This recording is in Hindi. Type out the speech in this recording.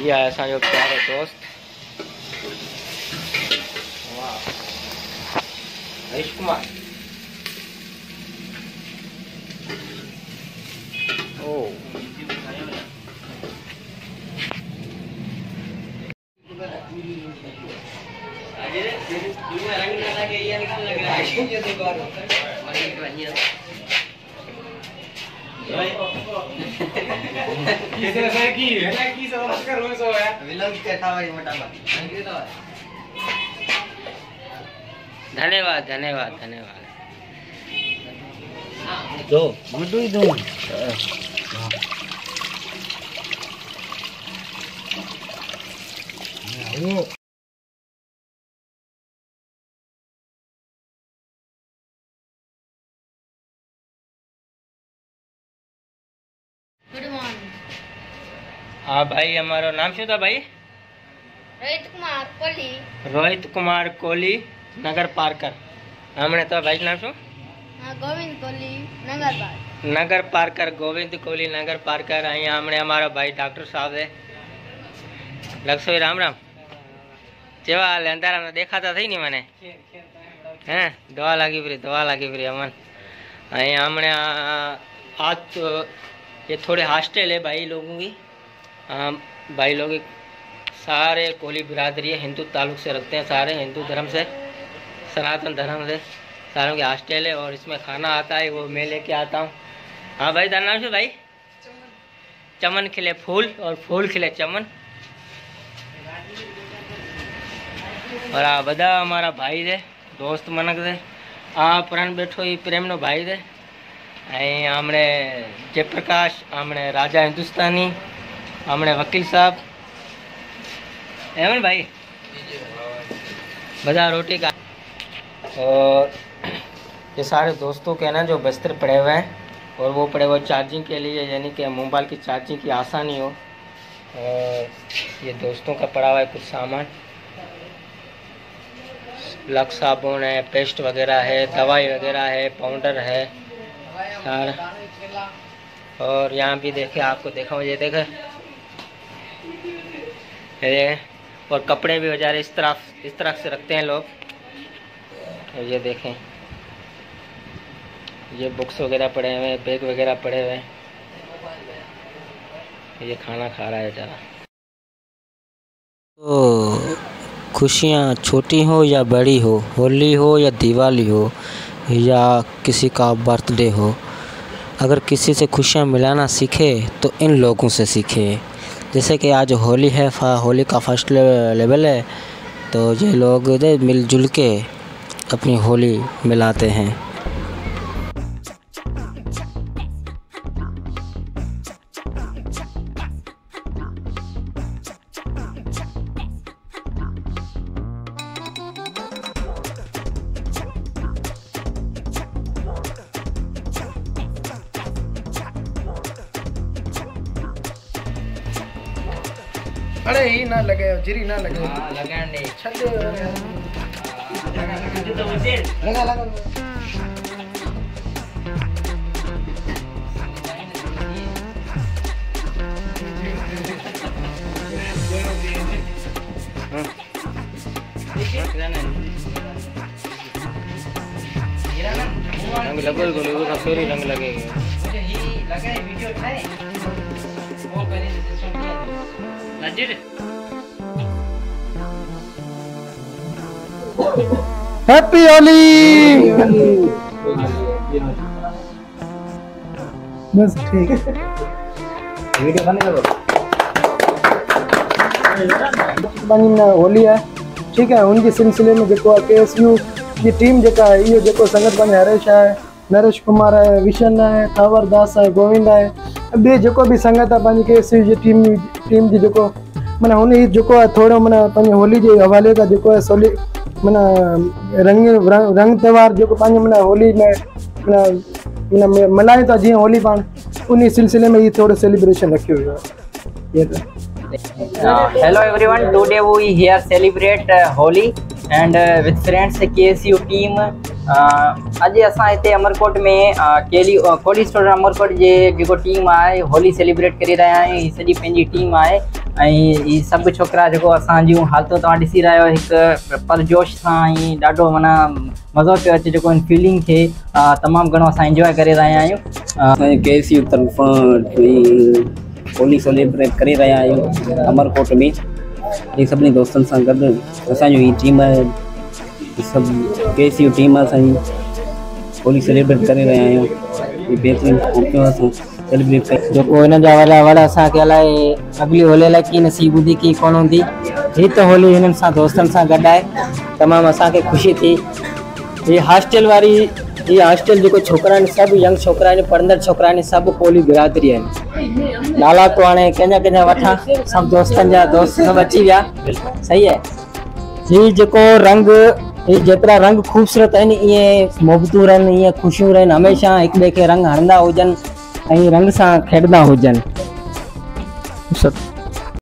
ये आया असांजो प्यारो दोस्त हरीश कुमार। ओ धन्यवाद धन्यवाद धन्यवाद। तो गुड ही दूँ वो हाँ भाई हमारो नाम शू था भाई? रोहित कुमार कोहली। रोहित कुमार कोहली नगर पारकर। हमने तो भाई नाम शू? गोविंद कोहली नगर पारकर। नगर पारकर गोविंद कोहली नगर पारकर। अँ हमने हमारा भाई डॉक्टर साहब है लक्ष्मी राम राम जेवा हाल अंधारा में देखाता थी नहीं मैंने हैं दवा लगी फिर अमन। अँ हमने आज तो ये थोड़े हॉस्टल है भाई लोगों की। हम भाई लोग सारे कोहली बिरादरी हिंदू ताल्लुक से रखते हैं, सारे हिंदू धर्म से सनातन धर्म से सारों के हॉस्टल है और इसमें खाना आता है वो मैं लेके आता हूँ। हाँ भाई दाना से भाई चमन खिले फूल और फूल खिले चमन। और आ बदा हमारा भाई दे दोस्त मनक दे आ प्रण बैठो ये प्रेम नो भाई दे। हमने जयप्रकाश हमने राजा हिंदुस्तानी हमने वकील साहब एमन भाई बजा रोटी का। और ये सारे दोस्तों के ना जो बिस्तर पड़े हुए हैं और वो पड़े हुए चार्जिंग के लिए यानी कि मोबाइल की चार्जिंग की आसानी हो। और ये दोस्तों का पड़ा हुआ है कुछ सामान, लक्स साबुन है, पेस्ट वगैरह है, दवाई वगैरह है, पाउडर है सारा। और यहाँ भी देखे आपको देखा ये देखे ये और कपड़े भी बेचारे इस तरफ से रखते हैं लोग। और ये देखें ये बुक्स वगैरह पड़े हुए हैं, बैग वगैरह पड़े हुए हैं। ये खाना खा रहा है बेचारा। तो खुशियाँ छोटी हो या बड़ी हो, होली हो या दिवाली हो या किसी का बर्थडे हो, अगर किसी से खुशियाँ मिलाना सीखे तो इन लोगों से सीखे। जैसे कि आज होली है, होली का फर्स्ट लेवल है तो ये लोग मिलजुल के अपनी होली मिलाते हैं। अरे ही ना लगे जिरी ना लगे लगा नहीं लगा लगा। रंग लगोगे लोगों का सॉरी रंग लगेगा मुझे ही लगा है वीडियो उठाए वो पहले I did it. Happy Holi! बस ठीक वीडियो बने होली है ठीक है। उनके सिलसिले में जो KSU की टीम जो है यो जो संगत बने हरेश है, नरेश कुमार है, विशन है, थावर दास है, गोविंद है, बे जो भी संगत है KSU जी टीम जी जो मैंने उन्हें जो थोड़ो मैंने पंहिंजे होली के हवाले का जो है सोली मैंने रंग त्यौहार जो मैंने होली में मैंने मल्हायूँ था जी होली पान उन सिलसिले में ये थोड़ो सेलिब्रेशन रखियो हुआ ये तो। Hello everyone, today we here celebrate Holi and with friends KSU team. अज असा इतने अमरकोट में कोहली स्टोर अमरकोट जो टीम आए होली सेलिब्रेट करी रहा है। सजी पैंजी टीम आए ये सब छोकरा जो असाजी हालतों तुम ऐसी रहा एक परजोश से ढो माना मज़ो पे अचे जो इन फीलिंग के तमाम घो अस एंजॉय कर रहा केएसयू तरफ होली सेलिब्रेट कर रहा आयो अमरकोट में ये सभी दोस्तों से गु अस टीम सब केएसयू टीम होली सेलिब्रेट कर रहा आयो बेहतरीन मौक़ो जो इन हवाले हवाला अस अगली होली अल की नसीब हूँ की को होंगी ही तो होली इन दोस्तों से गड है तमाम अस खुशी थी। ये हॉस्टल वाली ये हॉस्टल जो छोकरा सब यंग छोकरा पढ़ंदड़ छोकरा सब कोली बिरादरी नाला तो हाँ केंजा केंजा वठा सब दोस्तन जा दोस्त सब अची व्या सही है। ये जो रंग ये जेतरा रंग खूबसूरत ये मोहब्बतूर ये खुशियूँ रहन हमेशा एक बे के रंग हणंदा हुजन रंग सा खेड़दा हुजन।